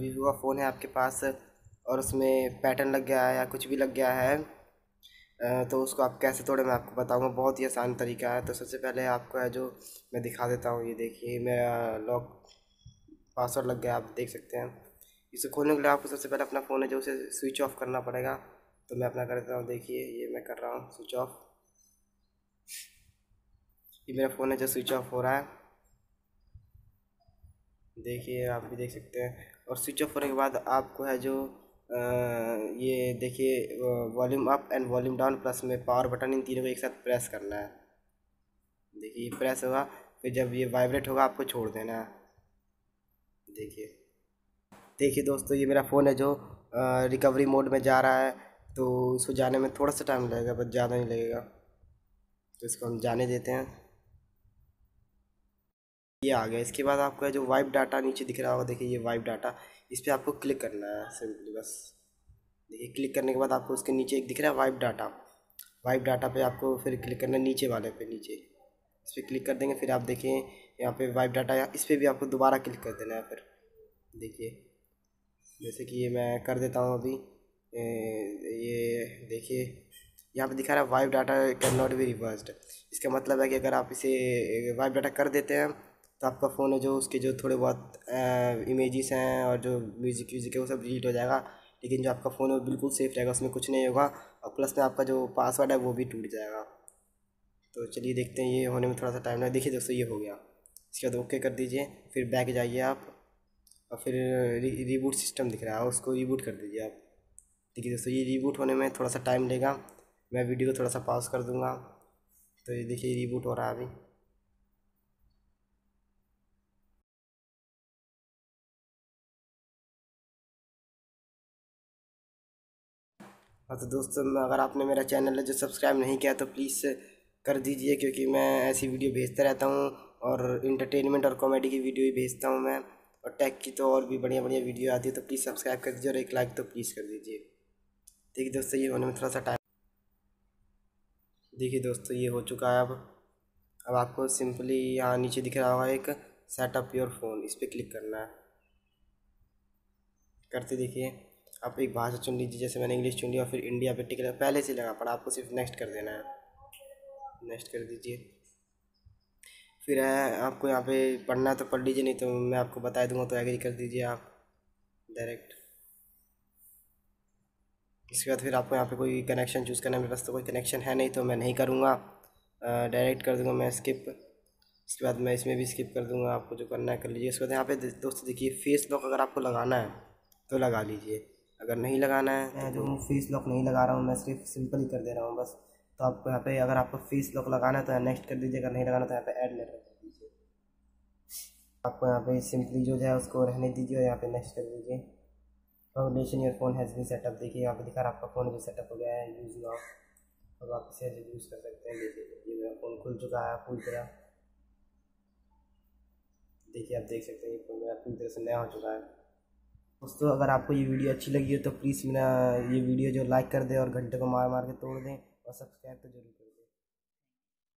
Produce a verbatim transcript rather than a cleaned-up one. Vivo का phone है आपके पास और उसमें पैटर्न लग गया है या कुछ भी लग गया है तो उसको आप कैसे तोड़े मैं आपको बताऊंगा। बहुत ही आसान तरीका है। तो सबसे पहले आपको है जो मैं दिखा देता हूँ, ये देखिए मेरा लॉक पासवर्ड लग गया, आप देख सकते हैं। इसे खोलने के लिए आपको सबसे पहले अपना फ़ोन है जो उसे स्विच ऑफ करना पड़ेगा। तो मैं अपना कर देता हूँ, देखिए ये मैं कर रहा हूँ स्विच ऑफ। ये मेरा फ़ोन है जो स्विच ऑफ हो रहा है, देखिए आप भी देख सकते हैं। और स्विच ऑफ होने के बाद आपको है जो आ, ये देखिए volume up and volume down plus में पावर बटन, इन तीनों को एक साथ प्रेस करना है। देखिए प्रेस होगा, फिर जब ये वाइब्रेट होगा आपको छोड़ देना है। देखिए देखिए दोस्तों ये मेरा फ़ोन है जो आ, रिकवरी मोड में जा रहा है। तो इसको जाने में थोड़ा सा टाइम लगेगा, बस ज़्यादा नहीं लगेगा, तो इसको हम जाने देते हैं। ये आ गया। इसके बाद आपको है जो वाइप डाटा नीचे दिख रहा होगा, देखिए ये वाइप डाटा, इस पर आपको क्लिक करना है सिंपली बस। देखिए क्लिक करने के बाद आपको उसके नीचे एक दिख रहा है वाइप डाटा, वाइप डाटा पे आपको फिर क्लिक करना है, नीचे वाले पे, नीचे इस पर क्लिक कर देंगे। फिर आप देखिए यहाँ पे वाइप डाटा, इस पर भी आपको दोबारा क्लिक कर देना है। फिर देखिए जैसे कि ये मैं कर देता हूँ अभी, ये देखिए यहाँ पे दिखा रहा है wipe data can not be reversed. इसका मतलब है कि अगर आप इसे वाइप डाटा कर देते हैं तो आपका फ़ोन है जो उसके जो थोड़े बहुत इमेजेस हैं और जो म्यूज़िक व्यूज़िक है वो सब डिलीट हो जाएगा, लेकिन जो आपका फ़ोन है वो बिल्कुल सेफ रहेगा, उसमें कुछ नहीं होगा। और प्लस में आपका जो पासवर्ड है वो भी टूट जाएगा। तो चलिए देखते हैं, ये होने में थोड़ा सा टाइम लगा। देखिए दोस्तों ये हो गया। इसके बाद ओके कर दीजिए, फिर बैक जाइए आप और फिर रीबूट सिस्टम दिख रहा है, उसको रीबूट कर दीजिए आप। देखिए दोस्तों ये रीबूट होने में थोड़ा सा टाइम लेगा, मैं वीडियो को थोड़ा सा पॉज कर दूंगा। तो ये देखिए रीबूट हो रहा है अभी। हाँ तो दोस्तों अगर आपने मेरा चैनल है जो सब्सक्राइब नहीं किया तो प्लीज़ कर दीजिए, क्योंकि मैं ऐसी वीडियो भेजता रहता हूँ और इंटरटेनमेंट और कॉमेडी की वीडियो भी भेजता हूँ मैं, और टेक की तो और भी बढ़िया बढ़िया वीडियो आती है। तो प्लीज़ सब्सक्राइब कर दीजिए और एक लाइक तो प्लीज़ कर दीजिए। देखिए दोस्तों ये होने में थोड़ा सा टाइम। देखिए दोस्तों ये हो चुका है। अब अब आपको सिंपली यहाँ नीचे दिख रहा होगा एक सेटअप योर फ़ोन, इस पर क्लिक करना है। करते देखिए आप एक भाषा चुन लीजिए, जैसे मैंने इंग्लिश चुन लिया और फिर इंडिया पे टिक पहले से लगा पड़ा, आपको सिर्फ नेक्स्ट कर देना है, नेक्स्ट कर दीजिए। फिर है आपको यहाँ पे पढ़ना है तो पढ़ लीजिए, नहीं तो मैं आपको बता दूँगा, तो एग्री कर दीजिए आप डायरेक्ट। इसके बाद फिर आपको यहाँ पे कोई कनेक्शन चूज़ करना है, मेरे पास तो कोई कनेक्शन है नहीं तो मैं नहीं करूँगा, डायरेक्ट कर दूँगा मैं स्किप। इसके बाद मैं इसमें भी स्किप कर दूँगा, आपको जो करना है कर लीजिए। इसके बाद यहाँ पे दोस्तों देखिए फेस लॉक अगर आपको लगाना है तो लगा लीजिए, अगर नहीं लगाना है तो जो हूँ फेस लॉक नहीं लगा रहा हूँ, मैं सिर्फ सिंपल ही कर दे रहा हूँ बस। तो आपको यहाँ पर अगर आपको फेस लॉक लगाना है तो नेक्स्ट कर दीजिए, अगर नहीं लगाना तो यहाँ पर ऐड लेटर कर दीजिए। आपको यहाँ पर सिंपली जो है उसको रहने दीजिए और यहाँ पर नेक्स्ट कर दीजिए। Foundation your phone has been set up, देखिए यहाँ पे दिखा रहा है आपका फ़ोन भी सेटअप हो गया है, यूज़ नाउ। अब आप इसे यूज़ कर सकते हैं। देखिए मेरा फ़ोन खुल चुका है पूरी तरह, देखिए आप देख सकते हैं ये फ़ोन मेरा पूरी तरह से नया हो चुका है। दोस्तों अगर आपको ये वीडियो अच्छी लगी हो तो प्लीज़ मेरा ये वीडियो जो लाइक कर दें और घंटे को मार मार के तोड़ दें और सब्सक्राइब तो जरूर करें।